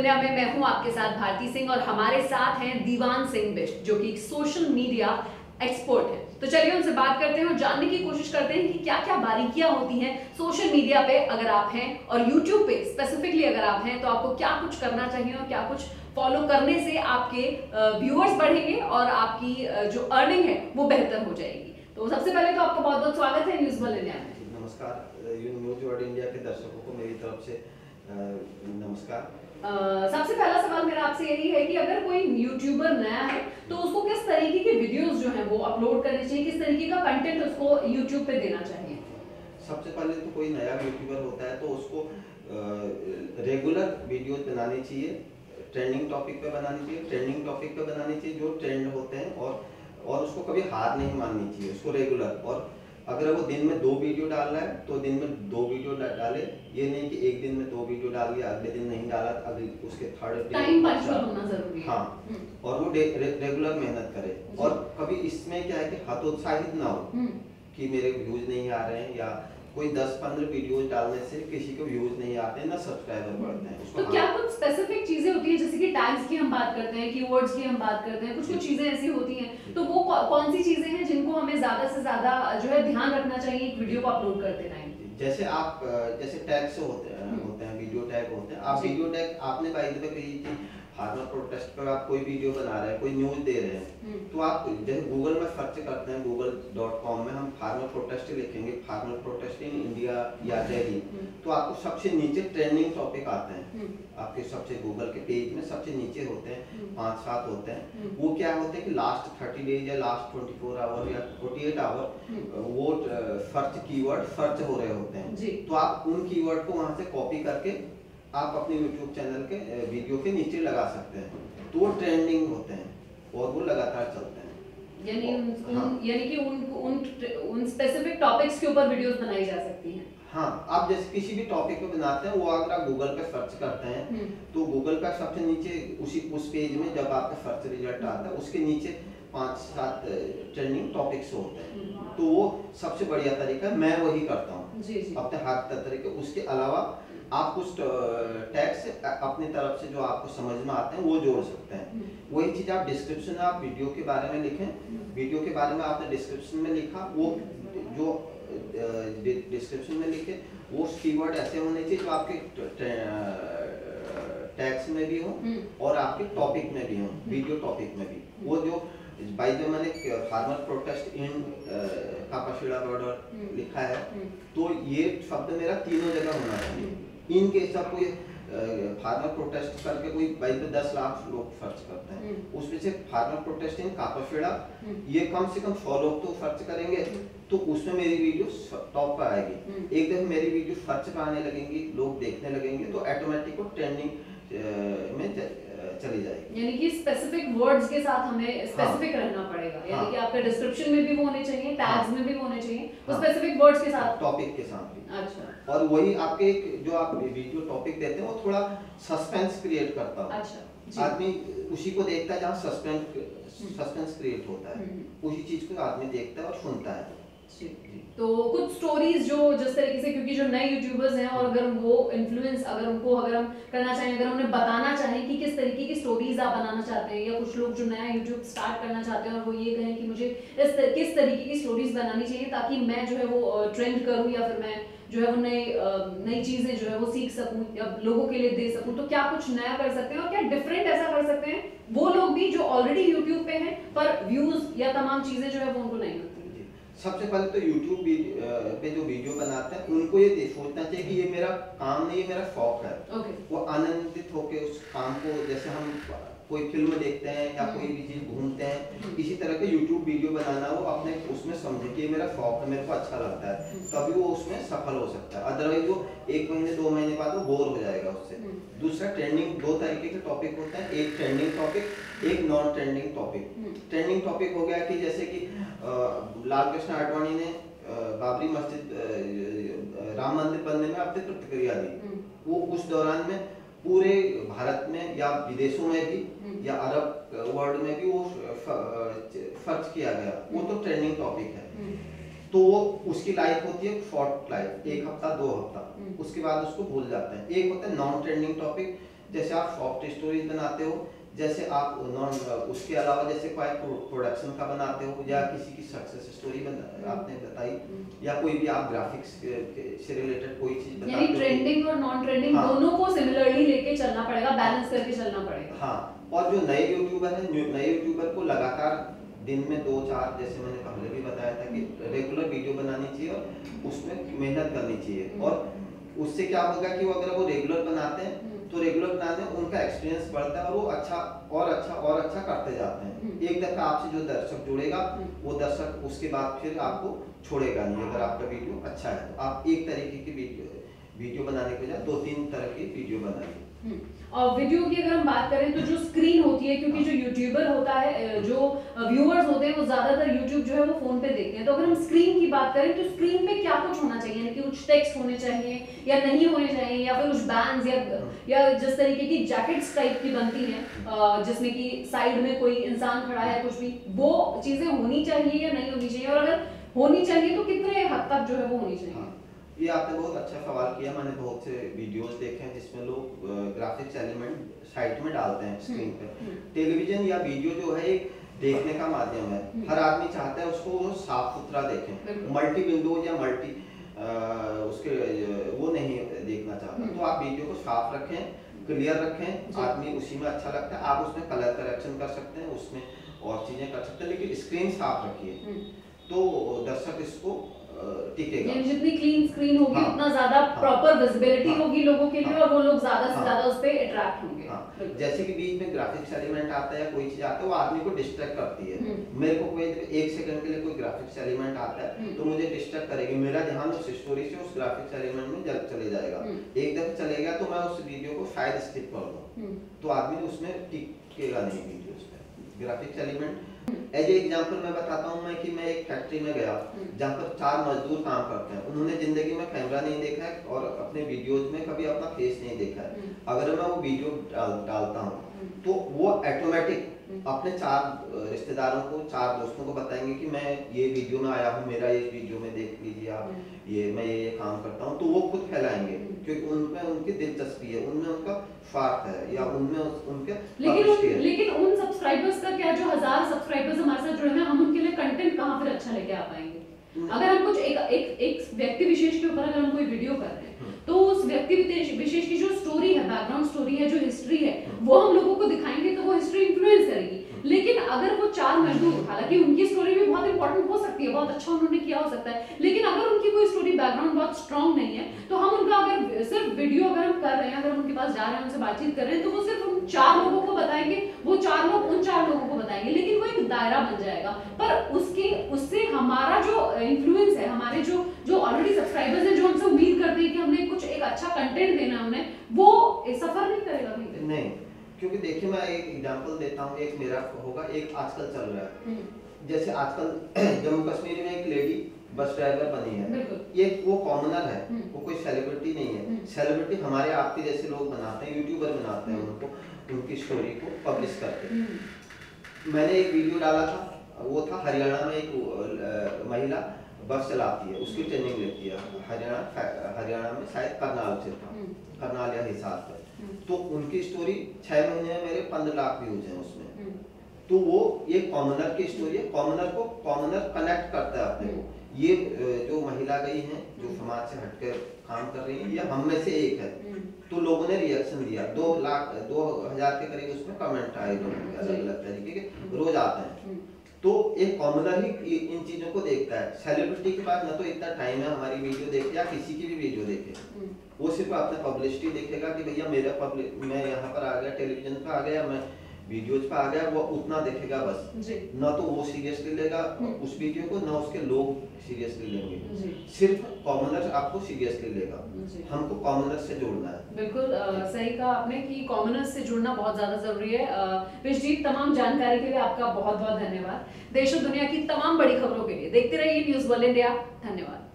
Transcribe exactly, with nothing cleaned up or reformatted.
India में मैं हूं आपके साथ भारती सिंह और हमारे साथ हैं दीवान सिंह बिष्ट जो कि सोशल मीडिया एक्सपर्ट है। तो चलिए उनसे बात करते हैं और जानने की कोशिश करते हैं कि क्या क्या बारीकियां होती हैं सोशल मीडिया पे अगर आप हैं और यूट्यूब पे स्पेसिफिकली अगर आप हैं तो आपको क्या कुछ करना चाहिए और क्या कुछ फॉलो करने से आपके व्यूअर्स बढ़ेंगे और आपकी जो अर्निंग है वो बेहतर हो जाएगी। तो सबसे पहले तो आपका बहुत बहुत स्वागत है न्यूज वर्ल्ड इंडिया में। नमस्कार, न्यूज वर्ल्ड इंडिया के दर्शकों को मेरी तरफ से नमस्कार। uh, सबसे पहला सवाल मेरा आपसे यही है कि अगर कोई यूट्यूबर नया है तो उसको किस तरीके के वीडियोस जो हैं वो अपलोड करने चाहिए, किस तरीके का कंटेंट उसको यूट्यूब पे देना चाहिए? सबसे पहले तो कोई नया यूट्यूबर होता है तो उसको आ, रेगुलर वीडियोस बनाने चाहिए, ट्रेंडिंग टॉपिक पे बनानी चाहिए, ट्रेंडिंग टॉपिक पे बनानी चाहिए जो ट्रेंड होते हैं और और उसको कभी हार नहीं माननी चाहिए, उसको रेगुलर। और अगर वो दिन में दो वीडियो डाल रहा है तो दिन में दो वीडियो डाले, ये नहीं कि एक दिन में दो वीडियो डाल दिया अगले दिन नहीं डाला, अगले उसके थर्ड टाइम होना जरूरी है। हाँ, और वो रेगुलर मेहनत करे और कभी इसमें क्या है कि हतोत्साहित ना हो कि मेरे व्यूज नहीं आ रहे हैं या कोई दस पंद्रह वीडियोस डालने से किसी को व्यूज नहीं आते ना सब्सक्राइबर बढ़ते हैं। तो क्या कुछ स्पेसिफिक चीजें होती हैं जैसे कि टैग्स की हम बात करते हैं, कीवर्ड्स की हम बात करते हैं, कुछ कुछ चीजें ऐसी होती हैं तो वो कौन सी चीजें हैं जिनको हमें ज्यादा से ज्यादा जो है ध्यान रखना चाहिए एक वीडियो को अपलोड करते टाइम? जैसे आप जैसे टैग्स होते हैं होते हैं वीडियो टैग होते हैं। आप वीडियो टैग आपने बाई द वे कही थी हार्मर प्रोटेस्ट पर आप कोई वीडियो बना रहे हैं, कोई न्यूज दे रहे हैं तो आप जैसे गूगल में सर्च करते हैं गूगल डॉट कॉम में हम फार्मर प्रोटेस्ट लिखेंगे, फार्मर प्रोटेस्ट इन इंडिया या डेली, तो आपको सबसे नीचे ट्रेंडिंग टॉपिक आते हैं। आपके सबसे गूगल के पेज में सबसे नीचे होते हैं, पाँच सात होते हैं। वो क्या होते हैं कि लास्ट थर्टी डेज या लास्ट ट्वेंटी फोर आवर या फोर्टी एट आवर वो सर्च कीवर्ड सर्च हो रहे होते हैं, तो आप उन कीवर्ड को वहाँ से कॉपी करके आप अपने YouTube चैनल के वीडियो के नीचे लगा सकते हैं, तो ट्रेंडिंग होते हैं और वो लगातार चलते हैं। यानी उन, हाँ। यानी कि उन उन उन स्पेसिफिक टॉपिक्स के ऊपर वीडियोस बनाई जा सकती हैं। हाँ, आप जैसे किसी भी टॉपिक पे बनाते हैं वो अगर आप गूगल पे सर्च करते हैं तो गूगल का सबसे नीचे उसी उस पेज में जब आपका सर्च रिजल्ट आता है उसके नीचे पाँच सात ट्रेंडिंग टॉपिक्स होते हैं, तो वो सबसे बढ़िया तरीका मैं वही करता हूँ अपने हाथ का तरीके। उसके अलावा आप कुछ टैग्स अपनी तरफ से जो आपको समझ में आते हैं वो जोड़ सकते हैं। वही चीज आप डिस्क्रिप्शन में आप वीडियो के बारे में लिखें, वीडियो के बारे में आपने डिस्क्रिप्शन में लिखा वो जो डिस्क्रिप्शन में लिखे वो कीवर्ड ऐसे होने चाहिए जो आपके टैग्स में भी हो और आपके टॉपिक में भी हो, वीडियो टॉपिक में भी। वो जो बाई द मैंने फार्मर प्रोटेस्ट इन का पछड़ा बॉर्डर लिखा है तो ये शब्द मेरा तीनों जगह होना चाहिए। इनके सब कोई फार्मर प्रोटेस्ट करके कोई बाई पे दस लाख लोग सर्च करते हैं, उसमें से फार्मर प्रोटेस्ट इन कापाफेड़ा ये कम से कम सौ लोग तो सर्च करेंगे, तो उसमें मेरी वीडियो टॉप पर आएगी। एक दफे मेरी वीडियो सर्च पर आने लगेंगी, लोग देखने लगेंगे तो ऑटोमेटिक वो ट्रेंडिंग में चली जाएगी। यानी कि स्पेसिफिक वर्ड्स के साथ हमें स्पेसिफिक हाँ। रहना पड़ेगा, यानी हाँ। कि आपके डिस्क्रिप्शन में भी होने चाहिए, टैग्स हाँ। में भी होने चाहिए और हाँ। स्पेसिफिक वर्ड्स के साथ टॉपिक के साथ भी। अच्छा, और वही आपके जो आप वीडियो टॉपिक देते हैं वो थोड़ा सस्पेंस क्रिएट करता है। अच्छा, आदमी उसी को देखता है जहाँ सस्पेंस सस्पेंस क्रिएट होता है, उसी चीज को आदमी देखता है और सुनता है। तो कुछ स्टोरीज जो जिस तरीके से क्योंकि जो नए यूट्यूबर्स हैं और अगर वो इन्फ्लुएंस अगर उनको अगर हम करना चाहें, अगर उन्हें बताना चाहें कि किस तरीके की स्टोरीज आप बनाना चाहते हैं या कुछ लोग जो नया यूट्यूब स्टार्ट करना चाहते हैं और वो ये कहें कि मुझे इस तर, किस तरीके की स्टोरीज बनानी चाहिए ताकि मैं जो है वो ट्रेंड करूँ या फिर मैं जो है वो नई नई चीजें जो है वो सीख सकूँ या लोगों के लिए दे सकूँ, तो क्या कुछ नया कर सकते हैं और क्या डिफरेंट ऐसा कर सकते हैं वो लोग भी जो ऑलरेडी यूट्यूब पे हैं पर व्यूज या तमाम चीजें जो है वो उनको नहीं मिलती? सबसे पहले तो यूट्यूब पे जो वीडियो बनाते हैं उनको ये सोचना चाहिए कि ये मेरा काम नहीं, ये मेरा शौक है। okay. वो आनंदित होकर उस काम को, जैसे हम कोई फिल्म देखते हैं या कोई भी चीज घूमते हैं, इसी तरह के यूट्यूब वीडियो बनाना वो अपने उसमें समझे कि ये मेरा शौक है, मेरे को अच्छा लगता है, तभी वो उसमें सफल हो सकता है। अदरवाइज वो एक महीने दो महीने बाद वो बोर हो जाएगा उससे। दूसरा, ट्रेंडिंग दो तरीके के टॉपिक होते हैं, एक ट्रेंडिंग टॉपिक एक non trending topic. Trending topic हो गया कि जैसे कि लालकृष्ण आडवाणी ने बाबरी मस्जिद राम मंदिर बनने में अपनी प्रतिक्रिया दी, वो उस दौरान में पूरे भारत में या विदेशों में भी या अरब वर्ल्ड में भी वो सर्च किया गया, वो तो ट्रेंडिंग टॉपिक है। तो वो उसकी लाइफ होती है शॉर्ट लाइफ, एक हफ्ता दो हफ्ता, उसके बाद उसको भूल जाते हैं। एक होता है नॉन ट्रेंडिंग टॉपिक जैसे आप सॉफ्ट स्टोरेज बनाते हो, जैसे आप नॉन उसके अलावा जैसे कोई प्रोडक्शन का बनाते हो या किसी की सक्सेस स्टोरी आपने बताई या कोई भी आप ग्राफिक्स से रिलेटेड कोई चीज बताते हो, यानी ट्रेंडिंग और नॉन ट्रेंडिंग दोनों को सिमिलरली लेके चलना पड़ेगा, बैलेंस करके चलना पड़ेगा। हाँ, और जो नए यूट्यूबर है, नए यूट्यूबर को लगातार दिन में दो चार, जैसे मैंने पहले भी बताया था कि रेगुलर वीडियो बनानी चाहिए और उसमें मेहनत करनी चाहिए। और उससे क्या होगा कि वो अगर वो रेगुलर बनाते हैं तो रेगुलर बनाने उनका एक्सपीरियंस बढ़ता है और वो अच्छा और अच्छा और अच्छा करते जाते हैं। एक दफा आपसे जो दर्शक जुड़ेगा वो दर्शक उसके बाद फिर आपको छोड़ेगा नहीं। अगर आपका वीडियो अच्छा है तो आप एक तरीके की वीडियो वीडियो बनाने के बजाय दो तीन तरह की वीडियो बनाइए। और वीडियो की अगर हम बात करें तो जो स्क्रीन होती है, क्योंकि जो यूट्यूबर होता है, जो व्यूअर्स होते हैं, वो ज्यादातर यूट्यूब जो है वो फोन पे देखते हैं। तो अगर हम स्क्रीन की बात करें तो स्क्रीन पे क्या कुछ होना चाहिए, यानी कि कुछ टेक्स्ट होने चाहिए या नहीं होने चाहिए, या फिर कुछ बैंड्स या या जिस तरीके की जैकेट्स टाइप की बनती है जिसमें कि साइड में कोई इंसान खड़ा है, कुछ भी, वो चीजें होनी चाहिए या नहीं होनी चाहिए, और अगर होनी चाहिए तो कितने हद तक जो है वो होनी चाहिए। ये आपने बहुत अच्छा सवाल किया। मैंने बहुत से वीडियोस देखे हैं जिसमें लोग ग्राफिक्स एलिमेंट साइट में डालते हैं स्क्रीन पे। टेलीविजन या वीडियो जो है एक देखने का माध्यम है, हर आदमी चाहता है उसको साफ सुथरा देखें, मल्टी विंडो या मल्टी आ, उसके वो नहीं देखना चाहता। तो आप वीडियो को साफ रखें, क्लियर रखें, आदमी उसी में अच्छा लगता है। आप उसमें कलर करेक्शन कर सकते हैं, उसमें और चीजें कर सकते हैं, लेकिन स्क्रीन साफ रखिए तो दर्शक इसको टिकेगा। जितनी क्लीन स्क्रीन होगी, हाँ, उतना ज्यादा प्रॉपर विजिबिलिटी होगी लोगों के लिए, हाँ, और वो लोग ज्यादा से ज्यादा उस पे अट्रैक्ट होंगे। हाँ, जैसे कि बीच में ग्राफिक्स एलिमेंट आता है या कोई चीज आता है, वो आदमी को डिस्ट्रैक्ट करती है। मेरे को कोई एक सेकंड के लिए कोई ग्राफिक्स एलिमेंट आता है तो मुझे डिस्ट्रैक्ट करेगी, मेरा ध्यान उस स्टोरी से उस ग्राफिक्स एलिमेंट में जल्द चले जाएगा। एक दफा चले गया तो मैं उस वीडियो को शायद स्किप कर दूं, तो आदमी उसमें टिकेगा नहीं। वीडियो पे ग्राफिक्स एलिमेंट एज एग्जाम्पल मैं बताता हूँ मैं कि मैं एक फैक्ट्री में गया जहाँ पर चार मजदूर काम करते हैं। उन्होंने जिंदगी में कैमरा नहीं देखा है और अपने वीडियोज में कभी अपना फेस नहीं देखा है। अगर मैं वो वीडियो डाल, डालता हूँ तो वो ऑटोमेटिक अपने चार रिश्तेदारों को, चार दोस्तों को बताएंगे कि मैं ये वीडियो में आया हूँ, मेरा इस वीडियो में देख लीजिए आप, ये मैं ये काम करता हूँ। तो वो खुद फैलाएंगे क्योंकि उनमें उनकी दिलचस्पी है, उनमें उनका स्वार्थ है या उनमें उनके। लेकिन उन, लेकिन उन सब्सक्राइबर्स का क्या जो हजार सब्सक्राइबर्स हमारे साथ जुड़े हैं, हम उनके लिए कंटेंट कहाँ फिर अच्छा लेके आ पाएंगे? अगर हम कुछ एक एक एक व्यक्ति विशेष के ऊपर अगर हम कोई वीडियो कर रहे हैं तो उस व्यक्ति विशेष की जो स्टोरी है, बैकग्राउंड स्टोरी है, जो हिस्ट्री है, वो हम लोगों को दिखाएंगे तो वो हिस्ट्री इन्फ्लुएंस करेगी। लेकिन अगर वो चार मजदूर, हालांकि उनकी स्टोरी भी बहुत इंपॉर्टेंट हो सकती है, बहुत अच्छा उन्होंने किया हो सकता है, लेकिन अगर उनकी कोई स्टोरी बैकग्राउंड बहुत स्ट्रांग नहीं है तो हम उनका अगर सिर्फ वीडियो अगर हम कर रहे हैं, अगर उनके पास जा रहे हैं, उनसे बातचीत कर रहे हैं, तो वो सिर्फ उन चार लोगों को बताएंगे, वो चार लोग उन चार लोगों को बताएंगे, लेकिन वो एक दायरा बन जाएगा। पर उसके उससे हमारा जो इन्फ्लुएंस है, हमारे जो जो ऑलरेडी सब्सक्राइबर्स हैं, जो हमसे उम्मीद करते हैं कि हमने कुछ एक अच्छा कंटेंट देना है उन्हें, वो सफर नहीं करेगा। नहीं, नहीं। क्योंकि देखिए मैं एक एग्जांपल देता हूँ, एक मेरा होगा, एक आजकल चल रहा है। जैसे आजकल जम्मू कश्मीर में एक लेडी बस ड्राइवर बनी है, ये वो कॉमनर है, वो कोई सेलिब्रिटी नहीं है। सेलिब्रिटी हमारे आपके जैसे लोग बनाते हैं, यूट्यूबर बनाते हैं, उनको उनकी स्टोरी को पब्लिश करते हैं। मैंने एक वीडियो डाला था, वो था हरियाणा में एक महिला बस चलाती है, उसकी ट्रेनिंग लेती है, हरियाणा हरियाणा में शायद करनाल से था, करनाल या हिसार से। तो उनकी स्टोरी छह महीने में मेरे पंद्रह लाख व्यूज हैं उसमें। तो वो ये कॉमनर की स्टोरी है, कॉमनर को कॉमनर कनेक्ट करता है अपने को। ये जो महिला गई है, जो समाज से हटकर काम कर रही है, ये हम में से एक है। तो लोगों ने रिएक्शन दिया, दो लाख दो हजार के करीब उसमें कमेंट आए, अलग अलग तरीके के रोज आते हैं। तो एक कॉमनर ही इन चीजों को देखता है। सेलिब्रिटी के पास ना तो इतना टाइम है हमारी वीडियो देखे या किसी की भी वीडियो देखे, वो सिर्फ अपना पब्लिसिटी देखेगा कि भैया मेरा पब्लिक, मैं यहाँ पर आ गया, टेलीविजन पर आ गया, मैं वीडियोज पे आ गया, वो उतना देखेगा बस। ना तो वो सीरियसली लेगा उस वीडियो को, ना उसके लोग सीरियसली लेंगे। सिर्फ कॉमनर आपको सीरियसली लेगा। हमको कॉमनर से जोड़ना है। बिल्कुल सही कहा आपने कि कॉमनर से जुड़ना बहुत ज्यादा जरूरी है। बिष्ट, तमाम जानकारी के लिए आपका बहुत बहुत धन्यवाद। देश और दुनिया की तमाम बड़ी खबरों के लिए देखते रहिए न्यूज़ वर्ल्ड इंडिया। धन्यवाद।